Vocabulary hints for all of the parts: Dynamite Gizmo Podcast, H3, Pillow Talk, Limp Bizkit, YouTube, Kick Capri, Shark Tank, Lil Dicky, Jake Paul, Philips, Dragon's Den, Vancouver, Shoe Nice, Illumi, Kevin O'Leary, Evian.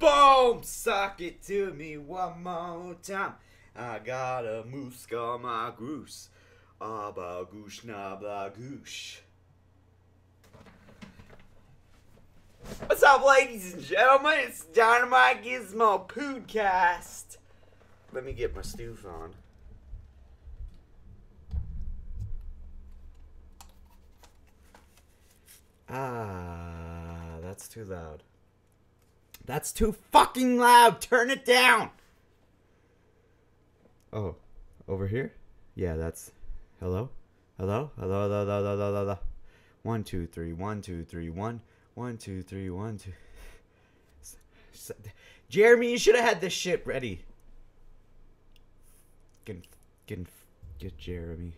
Boom! Sock it to me one more time. I got a moose on my goose. Abba goosh na bla goosh. What's up, ladies and gentlemen? It's Dynamite Gizmo Podcast. Let me get my stoof on. Ah, that's too loud. That's too fucking loud. Turn it down. Oh, over here? Yeah, that's... Hello? Hello? Hello? Hello? Hello? Hello? Hello? 1, 2, 3. 1, 2, 3, 1. 1, 2, 3, 1, 2. Jeremy, you should have had this shit ready. Get Jeremy.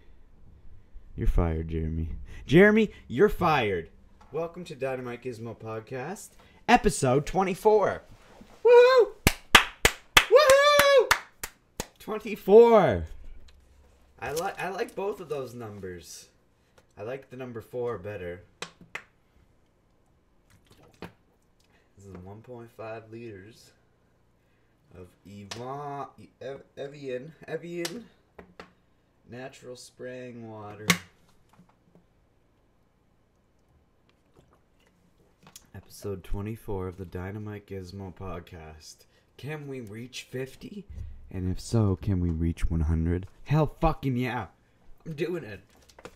You're fired, Jeremy. Jeremy, you're fired. Welcome to Dynamite Gizmo Podcast, episode 24. Woohoo! Woohoo! 24. I like both of those numbers. I like the number 4 better. This is 1.5 liters of Evian natural spraying water. Episode 24 of the Dynamite Gizmo Podcast. Can we reach 50? And if so, can we reach 100? Hell fucking yeah. I'm doing it.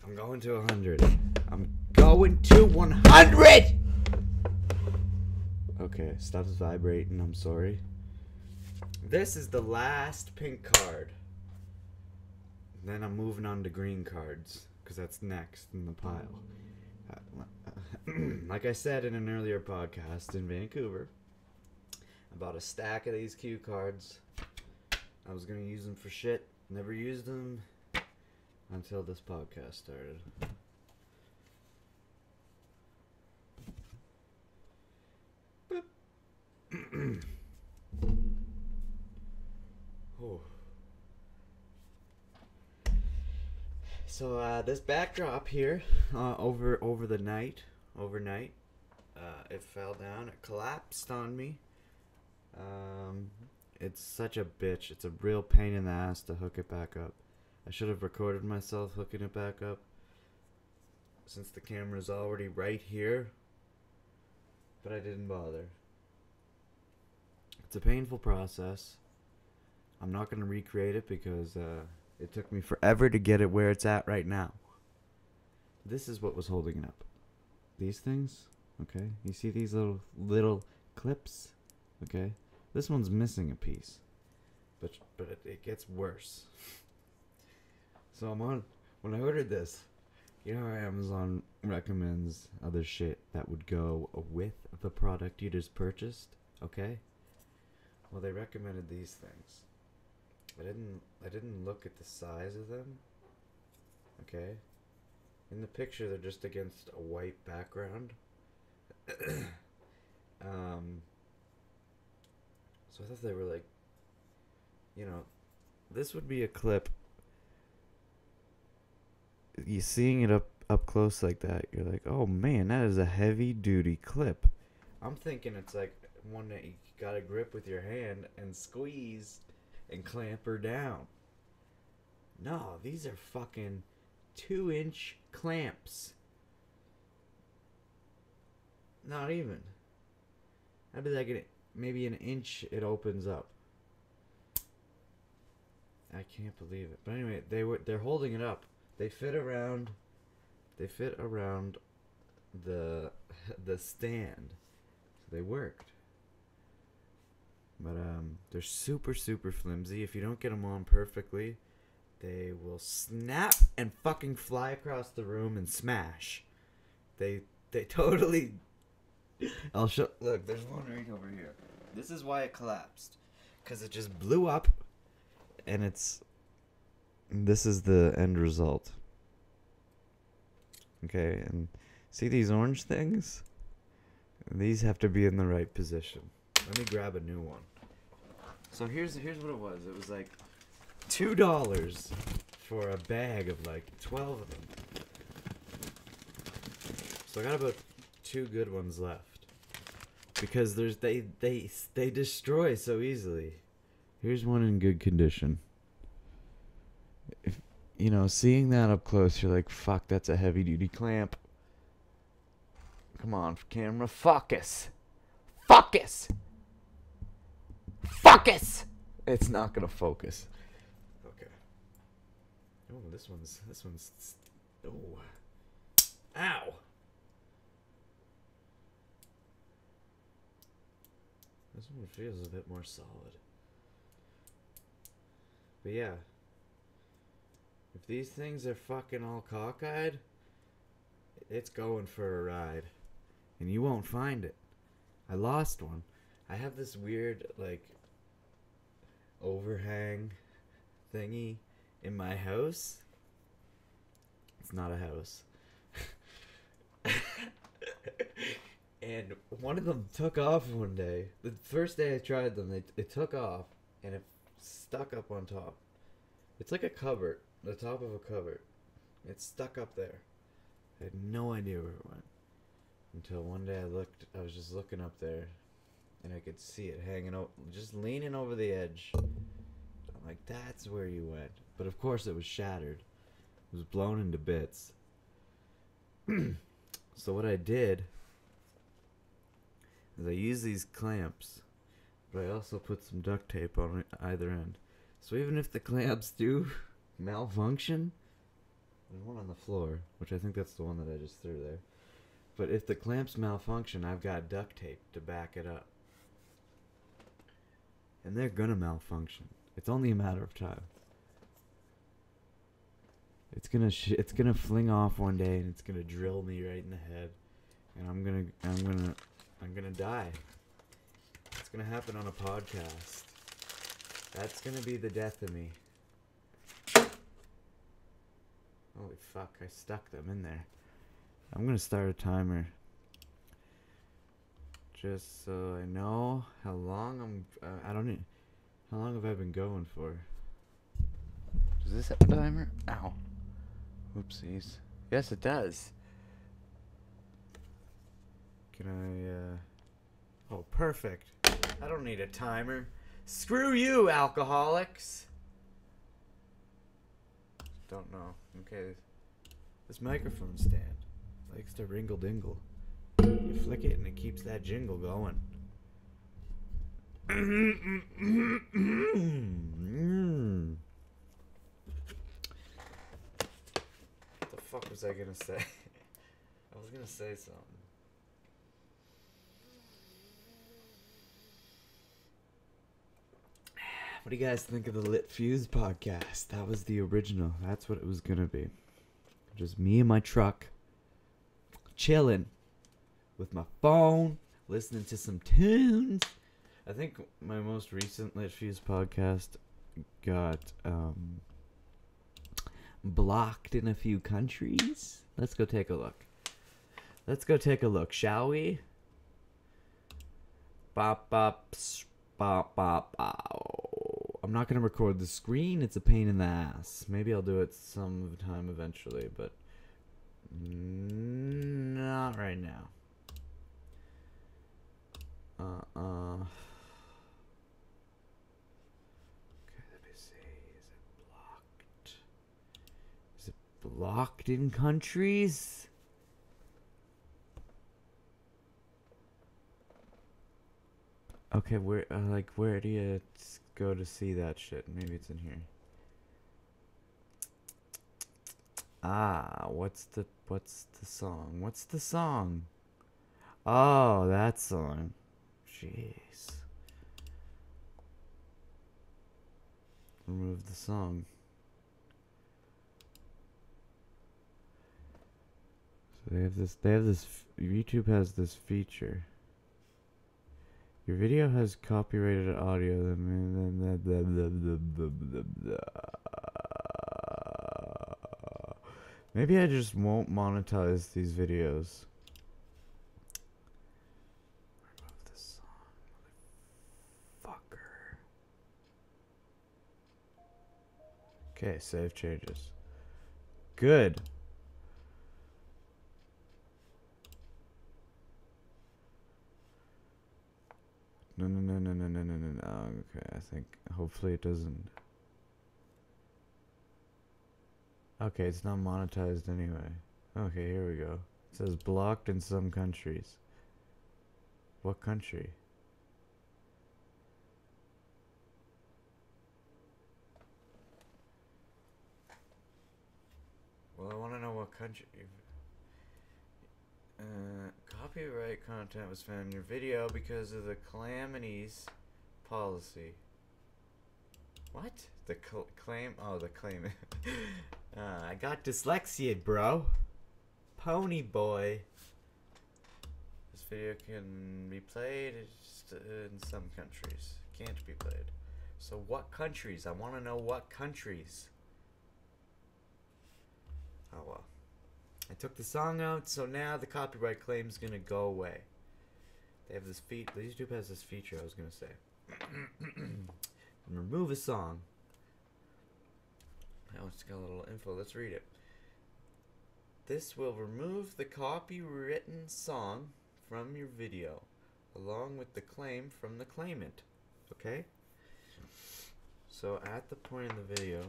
I'm going to 100. I'm going to 100! Okay, stuff's vibrating. I'm sorry. This is the last pink card. Then I'm moving on to green cards, because that's next in the pile. Like I said in an earlier podcast in Vancouver, I bought a stack of these cue cards. I was going to use them for shit. Never used them until this podcast started. Oh. So this backdrop here, overnight, it fell down. It collapsed on me. It's such a bitch. It's a real pain in the ass to hook it back up. I should have recorded myself hooking it back up. Since the camera's already right here. But I didn't bother. It's a painful process. I'm not going to recreate it because it took me forever to get it where it's at right now. This is what was holding it up. These things, okay? You see these little clips, okay? This one's missing a piece, but it gets worse. So I'm on, when I ordered this, you know how Amazon recommends other shit that would go with the product you just purchased, okay? Well, they recommended these things. I didn't look at the size of them, okay? In the picture, they're just against a white background. So I thought they were like, you know, this would be a clip. You seeing it up close like that, you're like, oh man, that is a heavy duty clip. I'm thinking it's like one that you gotta grip with your hand and squeeze and clamp her down. No, these are fucking 2-inch clamps. Not even. I'd be like, maybe an inch it opens up. I can't believe it. But anyway, they're holding it up. They fit around the stand. So they worked. But they're super, super flimsy. If you don't get them on perfectly, they will snap and fucking fly across the room and smash. They totally... I'll show... Look, there's one right over here. This is why it collapsed. Because it just blew up. And it's... This is the end result. Okay, and... See these orange things? These have to be in the right position. Let me grab a new one. So here's what it was. It was like $2 for a bag of like 12 of them. So I got about 2 good ones left. because there's they destroy so easily. Here's one in good condition. If, you know, seeing that up close, you're like, fuck, that's a heavy duty clamp. Come on, camera, focus. Focus. Focus. It's not gonna focus. Okay. Oh, this one's. Oh. Ow. This one feels a bit more solid. But yeah. If these things are fucking all cockeyed, it's going for a ride. And you won't find it. I lost one. I have this weird, like, overhang thingy in my house. It's not a house. And one of them took off one day. The first day I tried them, they took off, and it stuck up on top. It's like a cupboard, the top of a cupboard. It's stuck up there. I had no idea where it went. Until one day I was just looking up there, and I could see it hanging out, just leaning over the edge. I'm like, that's where you went. But of course it was shattered. It was blown into bits. So what I did is I used these clamps, but I also put some duct tape on either end. So even if the clamps do malfunction, there's one on the floor, which I think that's the one that I just threw there. But if the clamps malfunction, I've got duct tape to back it up. And they're gonna malfunction. It's only a matter of time. It's gonna fling off one day, and it's gonna drill me right in the head, and I'm gonna die. It's gonna happen on a podcast. That's gonna be the death of me. Holy fuck, I stuck them in there. I'm gonna start a timer just so I know how long how long have I been going for? Does this have a timer? Ow. Oopsies. Yes, it does. Can I, oh, perfect. I don't need a timer. Screw you, alcoholics. Don't know. Okay. This microphone stand likes to ringle dingle. You flick it and it keeps that jingle going. What the fuck was I gonna say? I was gonna say something. What do you guys think of the Lit Fuse podcast? That was the original. That's what it was gonna be. Just me in my truck, chilling with my phone, listening to some tunes. I think my most recent Lit Fuse podcast got blocked in a few countries. Let's go take a look. Let's go take a look, shall we? Bop, bop, bop, bop, ow. I'm not going to record the screen. It's a pain in the ass. Maybe I'll do it sometime eventually, but not right now. Okay, let me see. Is it blocked? Is it blocked in countries? Okay, where like where do you go to see that shit? Maybe it's in here. Ah, what's the song? What's the song? Oh, that song. Jeez. Remove the song. So YouTube has this feature. Your video has copyrighted audio. Maybe I just won't monetize these videos. Okay, save changes. Good. No. Okay, I think. Hopefully it doesn't. Okay, it's not monetized anyway. Okay, here we go. It says blocked in some countries. What country? Well, I want to know what country. Copyright content was found in your video because of the calamities policy. What? The claim? Oh, the claim. I got dyslexia, bro. Pony boy. This video can be played in some countries. Can't be played. So what countries? I want to know what countries. Oh, well. I took the song out, so now the copyright claim is going to go away. They have this feature. YouTube has this feature, I was going to say. Remove a song. Oh, it's got a little info. Let's read it. This will remove the copywritten song from your video, along with the claim from the claimant. Okay? So at the point in the video,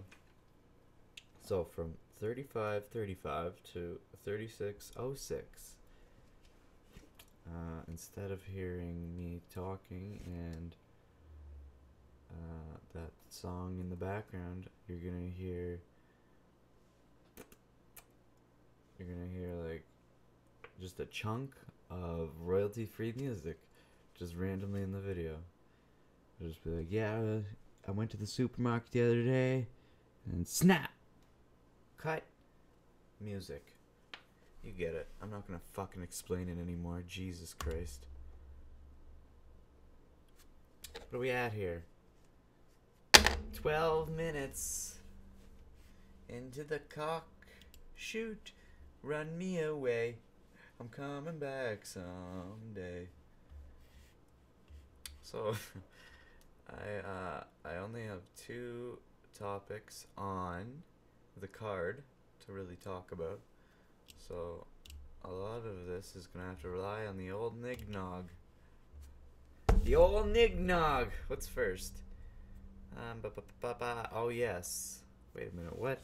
so from 3535 to 3606. Instead of hearing me talking and that song in the background, you're gonna hear like just a chunk of royalty-free music, just randomly in the video. It'll just be like, yeah, I went to the supermarket the other day, and snap. Cut. Music. You get it. I'm not gonna fucking explain it anymore. Jesus Christ. What are we at here? 12 minutes. Into the cock. Shoot. Run me away. I'm coming back someday. So, I only have 2 topics on the card to really talk about, so a lot of this is gonna have to rely on the old nignog. The old nignog. What's first? Oh yes. Wait a minute. What?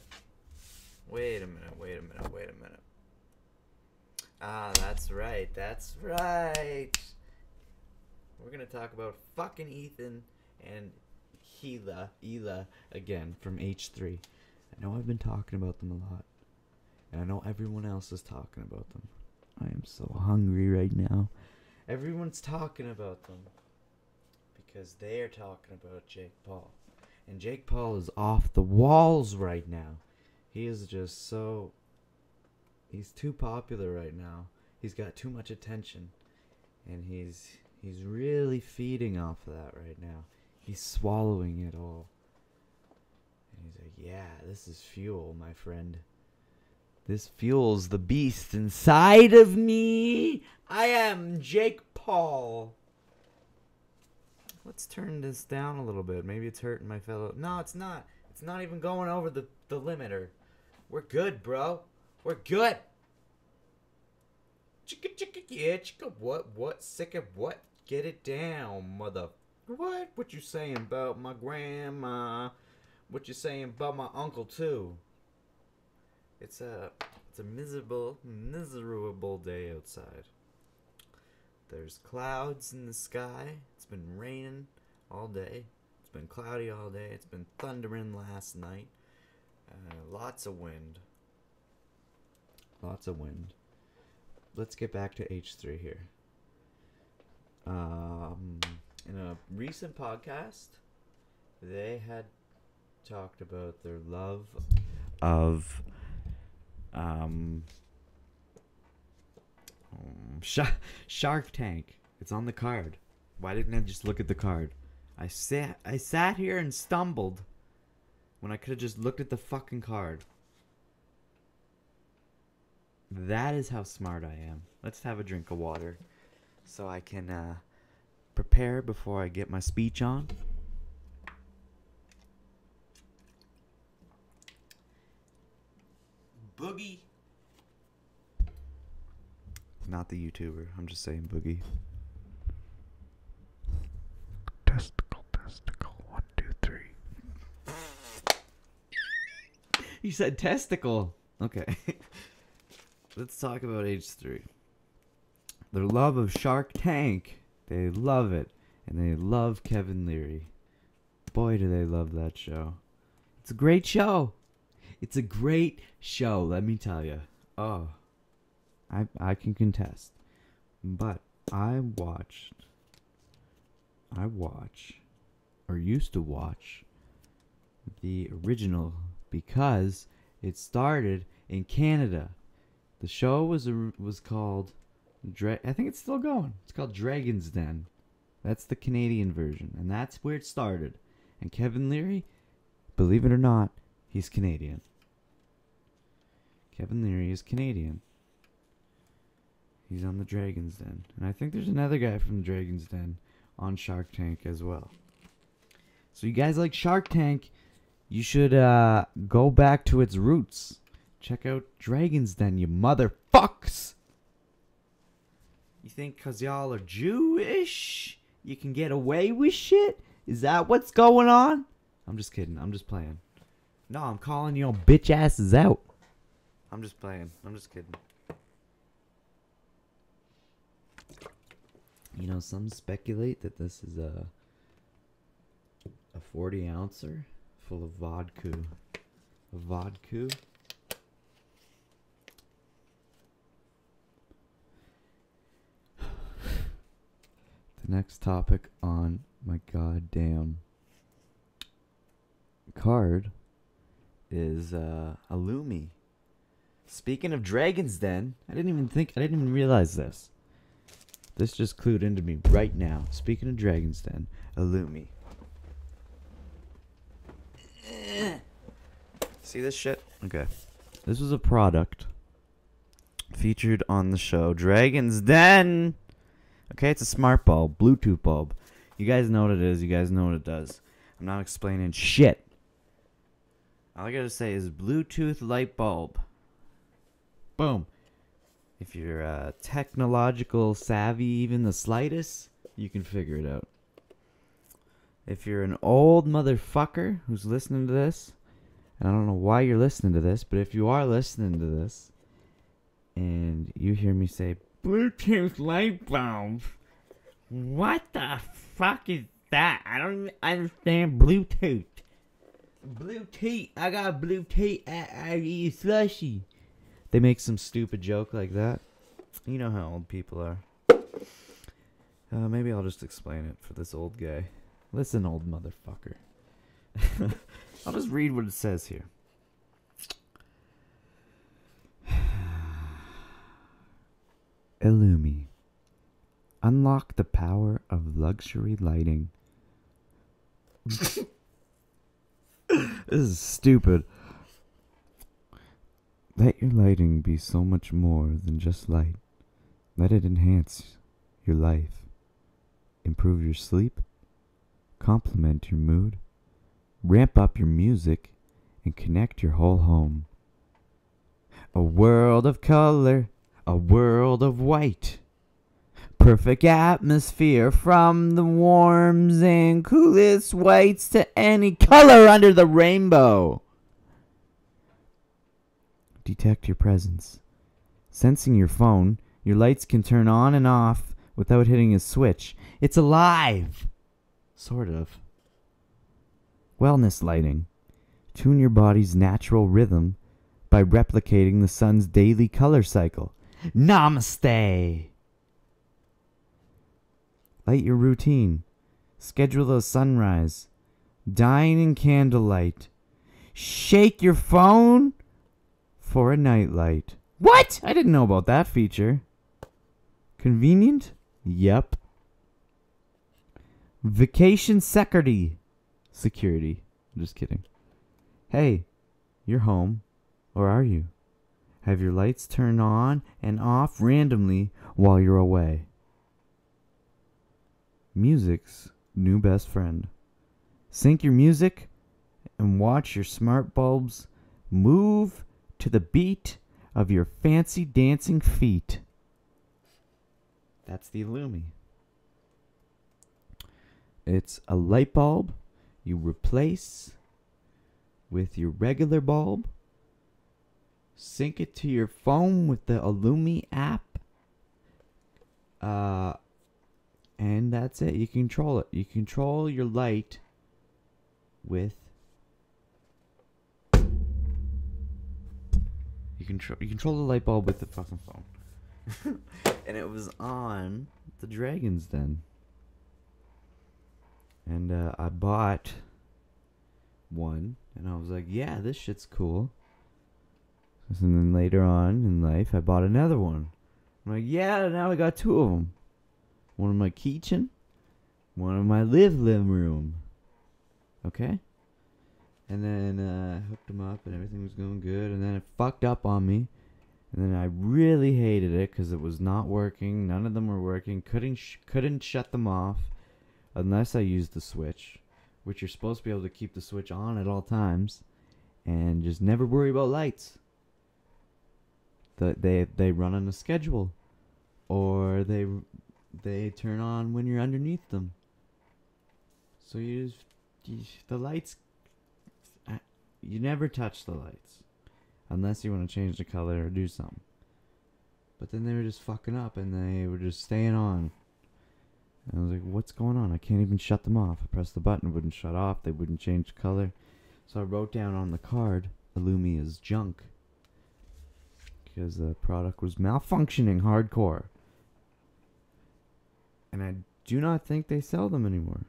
Wait a minute. Ah, that's right. That's right. We're gonna talk about fucking Ethan and Hila again from H3. I know I've been talking about them a lot, and I know everyone else is talking about them. I am so hungry right now. Everyone's talking about them because they are talking about Jake Paul, and Jake Paul is off the walls right now. He is just so... he's too popular right now. He's got too much attention, and he's really feeding off of that right now. He's swallowing it all. He's like, yeah, this is fuel, my friend. This fuels the beast inside of me. I am Jake Paul. Let's turn this down a little bit. Maybe it's hurting my fellow. No, it's not. It's not even going over the limiter. We're good, bro. We're good. Chicka, chicka, yeah, chicka, what, sick of what? Get it down, mother. What you saying about my grandma? What you saying about my uncle too? It's a miserable day outside. There's clouds in the sky. It's been raining all day. It's been cloudy all day. It's been thundering last night. Lots of wind. Lots of wind. Let's get back to H3 here. In a recent podcast, they had talked about their love of Shark Tank. It's on the card. Why didn't I just look at the card? I sat here and stumbled when I could have just looked at the fucking card. That is how smart I am. Let's have a drink of water so I can prepare before I get my speech on. Boogie. Not the YouTuber. I'm just saying Boogie. You said testicle. Okay. Let's talk about H3. Their love of Shark Tank. They love it. And they love Kevin Leary. Boy, do they love that show. It's a great show. It's a great show, let me tell you. Oh, I can contest. But I watch, or used to watch, the original because it started in Canada. The show was called, I think it's still going. It's called Dragon's Den. That's the Canadian version, and that's where it started. And Kevin Leary, believe it or not, he's Canadian. Kevin Leary is Canadian. He's on the Dragon's Den. And I think there's another guy from the Dragon's Den on Shark Tank as well. So you guys like Shark Tank, you should go back to its roots. Check out Dragon's Den, you motherfucks! You think because y'all are Jewish, you can get away with shit? Is that what's going on? I'm just kidding. I'm just playing. No, I'm calling your bitch asses out. I'm just playing. I'm just kidding. You know, some speculate that this is a 40-ouncer full of vodka. Vodka. The next topic on my goddamn card is Illumi. Speaking of Dragon's Den, I didn't even realize this. This just clued into me right now. Speaking of Dragon's Den, Illumi. See this shit? Okay. This was a product featured on the show Dragon's Den. Okay, it's a smart bulb, Bluetooth bulb. You guys know what it is. You guys know what it does. I'm not explaining shit. All I gotta say is Bluetooth light bulb. Boom. If you're technological savvy, even the slightest, you can figure it out. If you're an old motherfucker who's listening to this, and I don't know why you're listening to this, but if you are listening to this, and you hear me say, Bluetooth light bulb, what the fuck is that? I don't understand Bluetooth. Bluetooth, I got Bluetooth, I eat slushy. They make some stupid joke like that. You know how old people are. Maybe I'll just explain it for this old guy. Listen, old motherfucker. I'll just read what it says here. Illumi. Unlock the power of luxury lighting. This is stupid. Let your lighting be so much more than just light. Let it enhance your life, improve your sleep, complement your mood, ramp up your music, and connect your whole home. A world of color, a world of white. Perfect atmosphere from the warms and coolest whites to any color under the rainbow. Detect your presence. Sensing your phone, your lights can turn on and off without hitting a switch. It's alive! Sort of. Wellness lighting. Tune your body's natural rhythm by replicating the sun's daily color cycle. Namaste! Light your routine. Schedule a sunrise. Dine in candlelight. Shake your phone for a nightlight. What? I didn't know about that feature. Convenient? Yep. Vacation security. Security. I'm just kidding. Hey, you're home. Or are you? Have your lights turn on and off randomly while you're away. Music's new best friend. Sync your music and watch your smart bulbs move to the beat of your fancy dancing feet. That's the Illumi. It's a light bulb you replace with your regular bulb sync it to your phone with the Illumi app. And that's it. You control it. You control your light with. You control the light bulb with the fucking phone. And it was on the Dragon's Den. And I bought one, and I was like, yeah, this shit's cool. And then later on in life, I bought another one. I'm like, yeah, now I got two of them. One in my kitchen, one in my living room. Okay? And then I hooked them up, and everything was going good. And then it fucked up on me. And then I really hated it because it was not working. None of them were working. Couldn't shut them off unless I used the switch, which you're supposed to be able to keep the switch on at all times, and just never worry about lights. They run on a schedule, or they turn on when you're underneath them. So the lights. You never touch the lights unless you want to change the color or do something. But then they were just fucking up, and they were just staying on. And I was like, what's going on? I can't even shut them off. I pressed the button, it wouldn't shut off. They wouldn't change the color. So I wrote down on the card, Illumi is junk, because the product was malfunctioning hardcore. And I do not think they sell them anymore.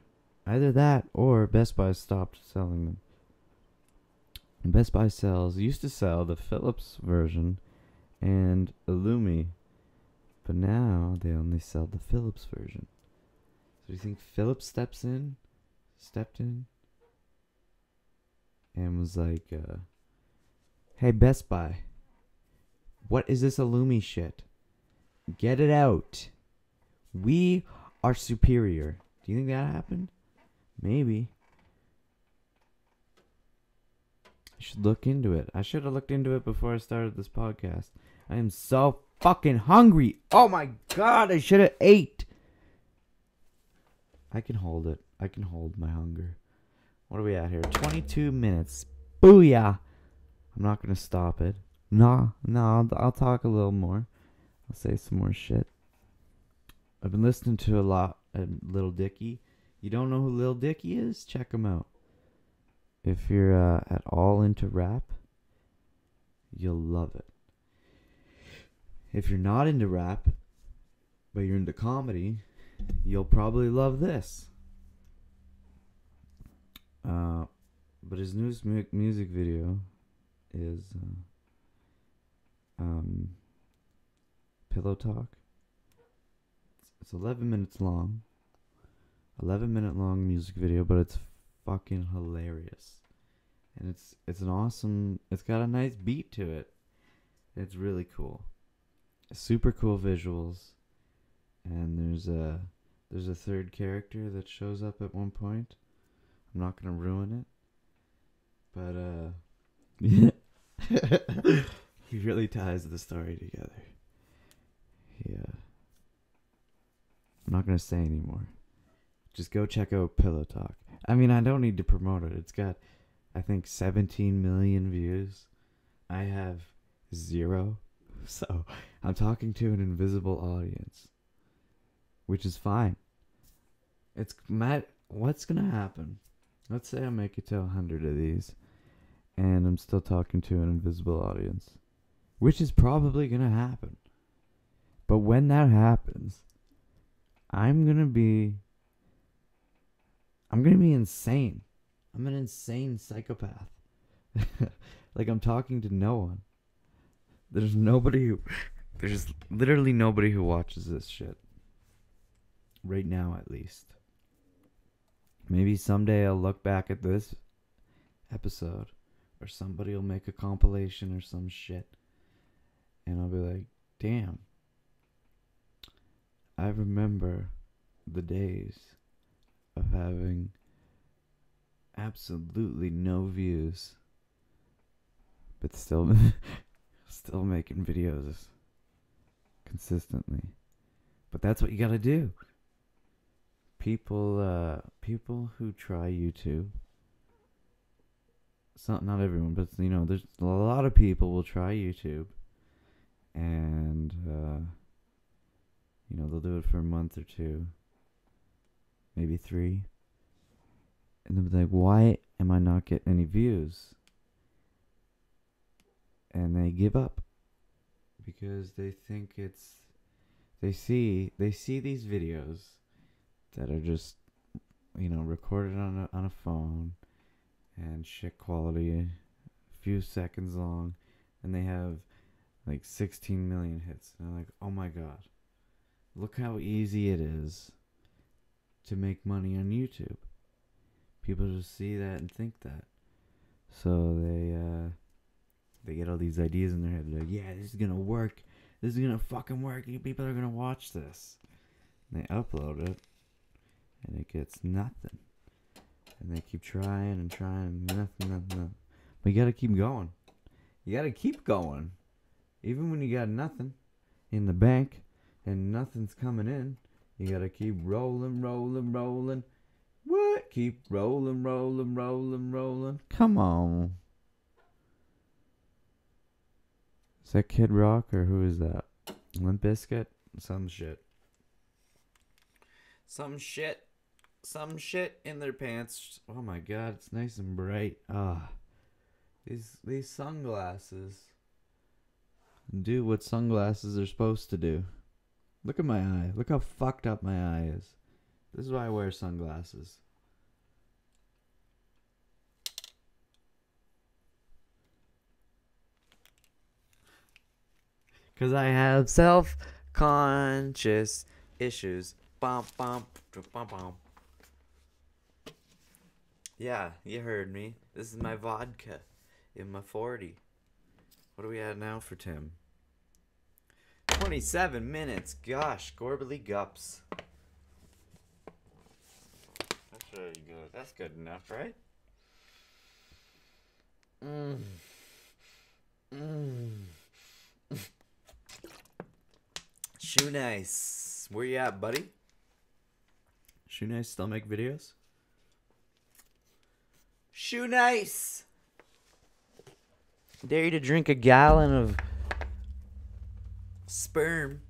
Either that or Best Buy stopped selling them. Best Buy used to sell the Philips version and Illumi, but now they only sell the Philips version. So do you think Philips stepped in and was like, hey Best Buy, what is this Illumi shit? Get it out. We are superior. Do you think that happened? Maybe. I should look into it. I should have looked into it before I started this podcast. I am so fucking hungry. Oh my god, I should have ate. I can hold it. I can hold my hunger. What are we at here? 22 minutes. Booyah. I'm not going to stop it. No, I'll talk a little more. I'll say some more shit. I've been listening to a lot of Lil Dicky. You don't know who Lil Dicky is? Check him out. If you're at all into rap, you'll love it. If you're not into rap, but you're into comedy, you'll probably love this. But his newest music video is Pillow Talk. It's 11 minutes long. 11-minute long music video, but it's fucking hilarious, and it's an awesome, it's got a nice beat to it. It's really cool, super cool visuals, and there's a third character that shows up at one point. I'm not gonna ruin it, but he really ties the story together. Yeah, I'm not gonna say anymore. Just go check out Pillow Talk. I mean, I don't need to promote it. It's got, I think, 17 million views. I have 0. So I'm talking to an invisible audience, which is fine. It's mad. What's going to happen? Let's say I make it to 100 of these, and I'm still talking to an invisible audience, which is probably going to happen. But when that happens, I'm going to be insane. I'm an insane psychopath. Like, I'm talking to no one. There's literally nobody who watches this shit. Right now, at least. Maybe someday I'll look back at this episode, or somebody will make a compilation or some shit, and I'll be like, damn. I remember the days of having absolutely no views, but still making videos consistently. But that's what you gotta do. People who try YouTube it's not everyone, but you know, there's a lot of people will try YouTube, and you know, they'll do it for a month or two, maybe three, and they'll be like, why am I not getting any views? And they give up because they think it's, they see these videos that are just, you know, recorded on a phone and shit quality, a few seconds long, and they have like 16 million hits. And I'm like, oh my God, look how easy it is to make money on YouTube. People just see that and think that. So they get all these ideas in their head. They're like, yeah, this is going to work. This is going to fucking work. People are going to watch this. And they upload it, and it gets nothing. And they keep trying and trying, nothing. But you gotta keep going. You gotta keep going. Even when you got nothing in the bank and nothing's coming in, you gotta keep rolling. What? Keep rolling. Come on. Is that Kid Rock or who is that? Limp Bizkit? Some shit in their pants. Oh my God, it's nice and bright. Ah, these sunglasses do what sunglasses are supposed to do. Look at my eye. Look how fucked up my eye is. This is why I wear sunglasses. Cause I have self-conscious issues. Bump. Yeah, you heard me. This is my vodka in my 40. What are we at now for Tim? 27 minutes. Gosh, gorbly gups. That's really good. That's good enough, right? Shoe Nice. Where you at, buddy? Shoe Nice still make videos? Shoe Nice! I dare you to drink a gallon of sperm.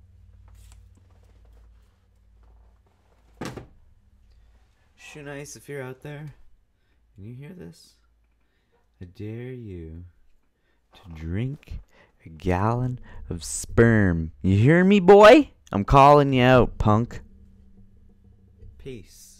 Shoe Nice, if you're out there and you hear this, I dare you to drink a gallon of sperm. You hear me, boy? I'm calling you out, punk. Peace.